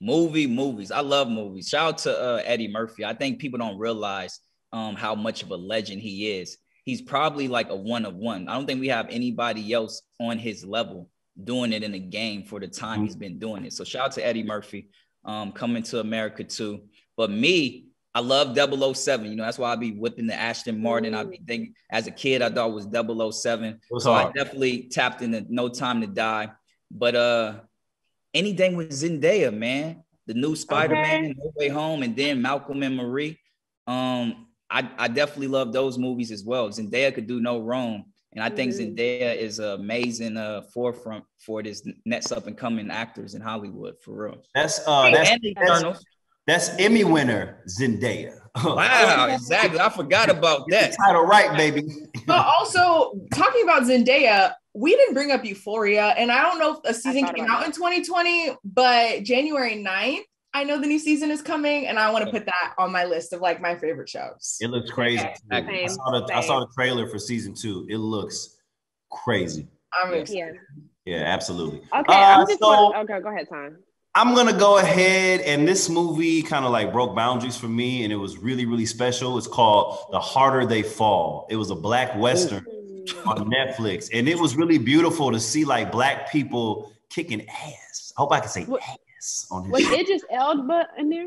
movie, movies. I love movies. Shout out to uh, Eddie Murphy. I think people don't realize um, how much of a legend he is. He's probably like a one of one. I don't think we have anybody else on his level doing it in the game for the time he's been doing it. So shout out to Eddie Murphy, um, Coming to America too. But me, I love double oh seven. You know, that's why I be whipping the Ashton Martin. I be thinking as a kid, I thought it was double oh seven. What's so hard? I definitely tapped into No Time to Die. But uh, anything with Zendaya, man, the new Spider-Man, okay. No Way Home, and then Malcolm and Marie. Um, I, I definitely love those movies as well. Zendaya could do no wrong. And I think mm-hmm. Zendaya is an amazing uh, forefront for this next up and coming actors in Hollywood, for real. That's uh, that's, and that's, that's Emmy winner Zendaya. Wow, exactly. I forgot about that. Get the title right, baby. But also, talking about Zendaya, we didn't bring up Euphoria. And I don't know if a season came out that. in twenty twenty, but January ninth, I know the new season is coming, and I want to put that on my list of like my favorite shows. It looks crazy. Okay. I, saw the, I saw the trailer for season two. It looks crazy. I'm excited. Yeah, yeah, absolutely. Okay, uh, I'm just so, gonna, okay, go ahead, Tom. I'm gonna go ahead, and this movie kind of like broke boundaries for me, and it was really, really special. It's called The Harder They Fall. It was a black western Ooh. on Netflix, and it was really beautiful to see like black people kicking ass. I hope I can say what? ass. On his was show. Idris Elba in there?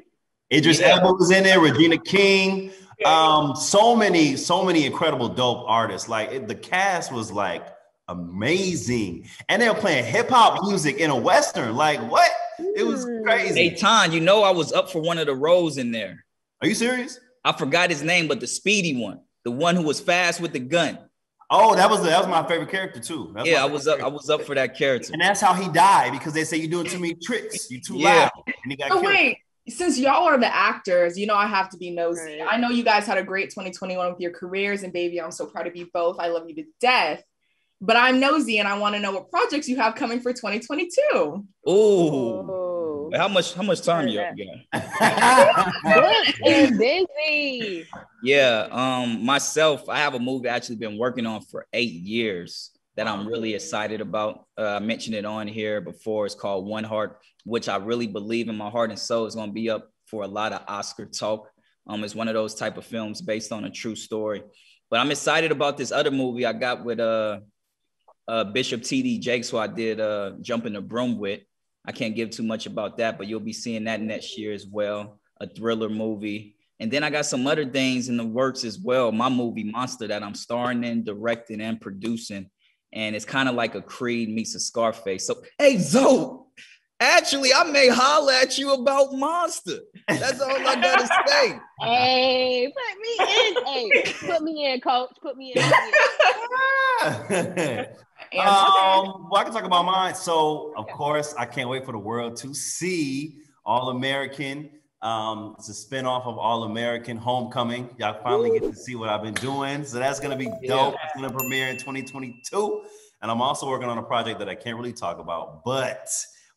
Idris yeah. Elba was in there, Regina King. Um, so many, so many incredible dope artists. Like it, the cast was like amazing. And they were playing hip hop music in a Western. Like what? It was crazy. Hey, Ton, you know I was up for one of the roles in there. Are you serious? I forgot his name, but the speedy one. The one who was fast with the gun. Oh, that was that was my favorite character too. That's yeah, I was up. Character. I was up for that character, and that's how he died because they say you're doing too many tricks, you too yeah. loud, and he got oh, killed. Wait, since y'all are the actors, you know I have to be nosy. Right. I know you guys had a great twenty twenty-one with your careers, and baby, I'm so proud of you both. I love you to death, but I'm nosy, and I want to know what projects you have coming for twenty twenty-two. Ooh, how much how much time you up got? It's busy. Yeah, um, myself, I have a movie I've actually been working on for eight years that I'm really excited about. Uh, I mentioned it on here before. It's called One Heart, which I really believe in my heart and soul is going to be up for a lot of Oscar talk. Um, it's one of those type of films based on a true story. But I'm excited about this other movie I got with uh, uh, Bishop T D Jakes, who I did uh, Jump in the Broom with. I can't give too much about that, but you'll be seeing that next year as well. A thriller movie. And then I got some other things in the works as well. My movie Monster that I'm starring in, directing, and producing. And it's kind of like a Creed meets a Scarface. So, hey, Zoe, Actually, I may holler at you about Monster. That's all I gotta say. Hey, put me in. Hey, put me in, coach. Put me in. Put me in. Um, well, I can talk about mine. So, of course, I can't wait for the world to see All American. Um, it's a spinoff of All American Homecoming. Y'all finally Ooh. get to see what I've been doing. So that's gonna be dope. Yeah. It's gonna premiere in twenty twenty-two. And I'm also working on a project that I can't really talk about, but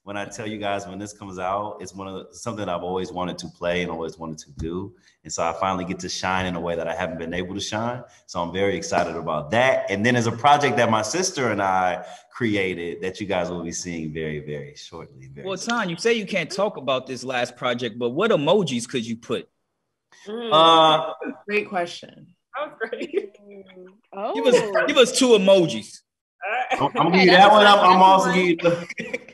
when I tell you guys, when this comes out, it's one of the, something that I've always wanted to play and always wanted to do. And so I finally get to shine in a way that I haven't been able to shine. So I'm very excited about that. And then there's a project that my sister and I created that you guys will be seeing very, very shortly. Very well, Tan, you say you can't talk about this last project, but what emojis could you put? Mm, uh, great question. That was great. Oh. Give us, give us two emojis. Right. I'm going to give you that one. I'm, I'm also going to give you the...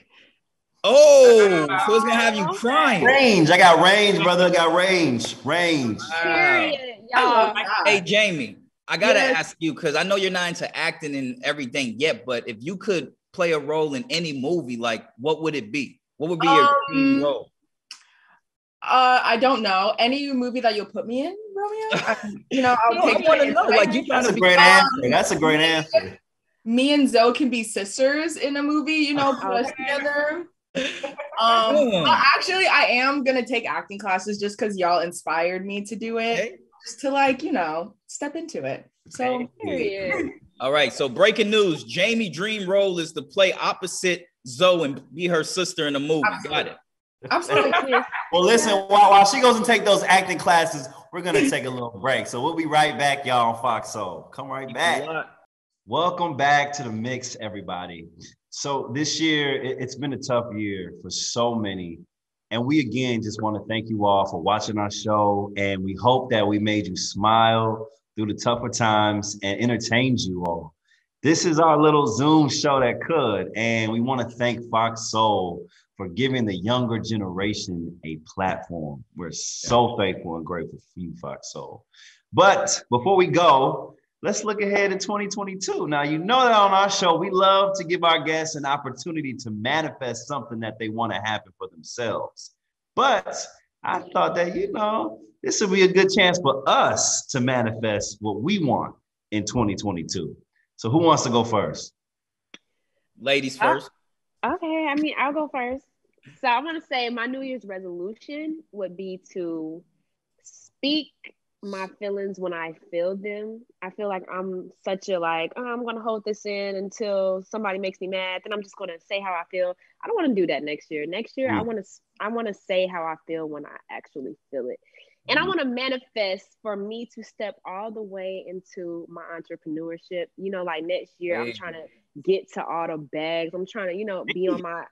Oh, so it's gonna have you crying. Range, I got range, brother. I got range, range. Wow. Y'all. Hey, Jamie, I gotta yes. ask you, because I know you're not into acting and everything yet, but if you could play a role in any movie, like what would it be? What would be your um, role? Uh, I don't know. Any movie that you'll put me in, Romeo? I, you know, I'll take one to know. Like you, that's a great answer. Um, that's a great answer. Me and Zoe can be sisters in a movie. You know, put us together. um well, actually I am gonna take acting classes just because y'all inspired me to do it, okay. just to like you know step into it. So okay. All right, so breaking news, Jamie dream role is to play opposite Zoe and be her sister in the movie. Absolutely. Got it. Absolutely. Well, listen, while, while she goes and take those acting classes, we're gonna take a little break, so we'll be right back, y'all, on Fox Soul. Come right back. Welcome back to the mix, everybody. So this year, it's been a tough year for so many. And we, again, just want to thank you all for watching our show. And we hope that we made you smile through the tougher times and entertained you all. This is our little Zoom show that could. And we want to thank Fox Soul for giving the younger generation a platform. We're so thankful and grateful for you, Fox Soul. But before we go, let's look ahead in twenty twenty-two. Now, you know that on our show, we love to give our guests an opportunity to manifest something that they want to happen for themselves. But I thought that, you know, this would be a good chance for us to manifest what we want in twenty twenty-two. So who wants to go first? Ladies first. Oh, okay, I mean, I'll go first. So I want to say my New Year's resolution would be to speak my feelings when I feel them. I feel like I'm such a like, oh, I'm gonna hold this in until somebody makes me mad, then I'm just gonna say how I feel. I don't wanna do that next year. Next year, mm. I wanna I wanna say how I feel when I actually feel it. And mm. I wanna manifest for me to step all the way into my entrepreneurship. You know, like next year, hey. I'm trying to get to all the bags. I'm trying to, you know, be on my,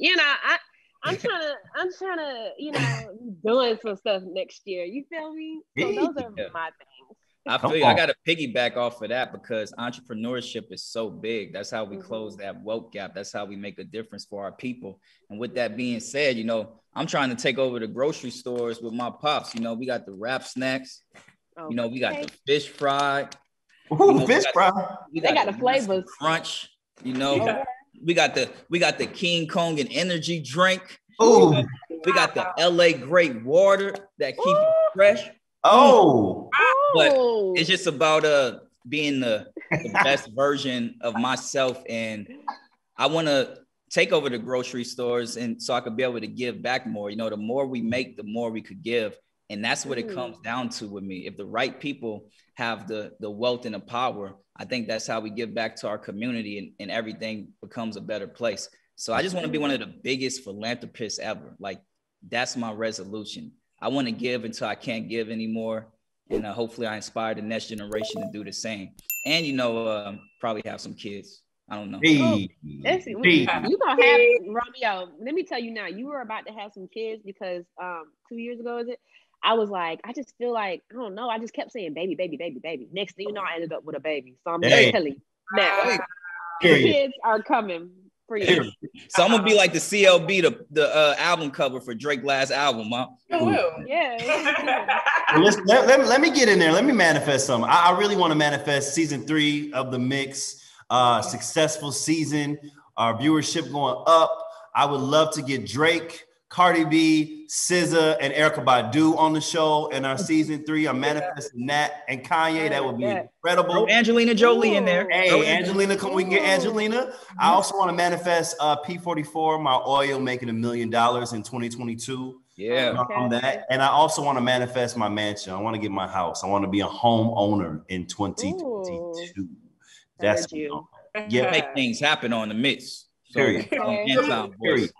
you know, I, I'm trying to, I'm trying to, you know, doing some stuff next year. You feel me? So those are yeah. my things. I feel you. I got to piggyback off of that because entrepreneurship is so big. That's how we mm-hmm. close that wealth gap. That's how we make a difference for our people. And with that being said, you know, I'm trying to take over the grocery stores with my pops. You know, we got the wrap snacks. Okay. You know, we got the fish fry. Ooh, you know, fish fry. They got, got the, the flavors. Crunch, you know. Okay. We got the we got the King Kong and energy drink. Oh, we got the L A great water that keeps you fresh. Oh, but it's just about uh being the, the best version of myself, and I want to take over the grocery stores, and so I could be able to give back more. You know, the more we make, the more we could give, and that's what it comes down to with me. If the right people have the the wealth and the power, I think that's how we give back to our community, and, and everything becomes a better place. So I just want to be one of the biggest philanthropists ever. Like, that's my resolution. I want to give until I can't give anymore. And uh, hopefully I inspire the next generation to do the same. And, you know, uh, probably have some kids. I don't know. Hey. Oh, hey. You gonna have, Romeo, let me tell you now, you were about to have some kids because um, two years ago, is it? I was like, I just feel like, I don't know. I just kept saying, baby, baby, baby, baby. Next thing you know, I ended up with a baby. So I'm hey. telling you now, hey. the kids are coming for you. Period. So I'm gonna be like the C L B, the the uh, album cover for Drake's last album, huh? Yeah. Well, listen, let, let, let me get in there. Let me manifest something. I, I really want to manifest season three of The Mix. Uh, successful season. Our viewership going up. I would love to get Drake, Cardi B, S Z A, and Erykah Badu on the show in our season three. I'm manifesting yeah. that. And Kanye, that would be yeah. incredible. Throw Angelina Jolie Ooh. in there. Hey, Throw Angelina, in. come we can get Angelina. Ooh. I also want to manifest uh, P forty-four, my oil making a million dollars in twenty twenty-two. Yeah. Okay. On that. And I also want to manifest my mansion. I want to get my house. I want to be a homeowner in twenty twenty-two. Ooh. That's you. Yeah. Make things happen on the midst. So, Period. Um, Period.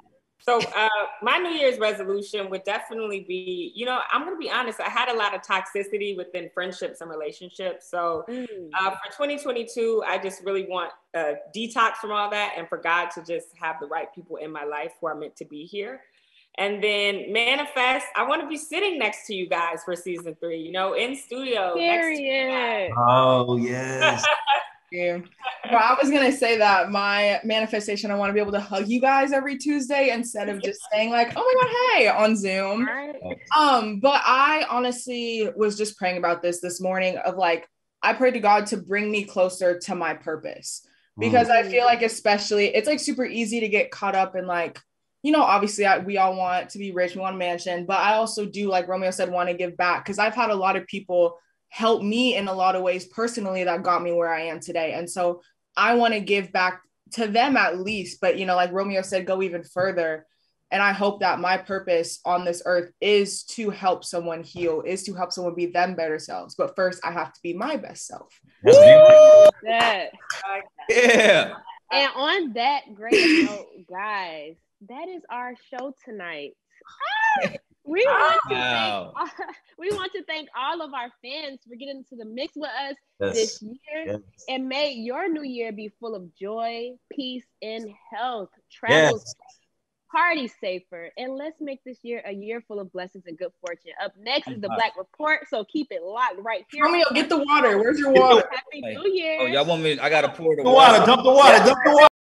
So uh, my New Year's resolution would definitely be, you know, I'm going to be honest. I had a lot of toxicity within friendships and relationships. So mm. uh, for twenty twenty-two, I just really want a detox from all that and for God to just have the right people in my life who are meant to be here. And then manifest, I want to be sitting next to you guys for season three, you know, in studio. Period. Oh, yes. Yeah. Well, I was gonna say that my manifestation, I want to be able to hug you guys every Tuesday instead of just saying like, oh my god, hey, on Zoom. Right. Um, but I honestly was just praying about this this morning of like, I prayed to God to bring me closer to my purpose, because mm-hmm. I feel like especially it's like super easy to get caught up in like, you know, obviously I, we all want to be rich, we want a mansion, but I also do, like Romeo said, want to give back, because I've had a lot of people helped me in a lot of ways personally that got me where I am today. And so I want to give back to them at least, but you know, like Romeo said, go even further. And I hope that my purpose on this earth is to help someone heal, is to help someone be them better selves. But first I have to be my best self. Yeah. yeah. And on that great note, guys, that is our show tonight. We want, oh, to wow. thank, we want to thank all of our fans for getting into the mix with us yes. this year. Yes. And may your new year be full of joy, peace, and health. Travel yes. safe, party safer. And let's make this year a year full of blessings and good fortune. Up next is the Black Report, so keep it locked right here. Romeo, get the water. Where's your water? Happy New Year. Oh, y'all want me? I got to pour the water. Dump the water. Dump the water.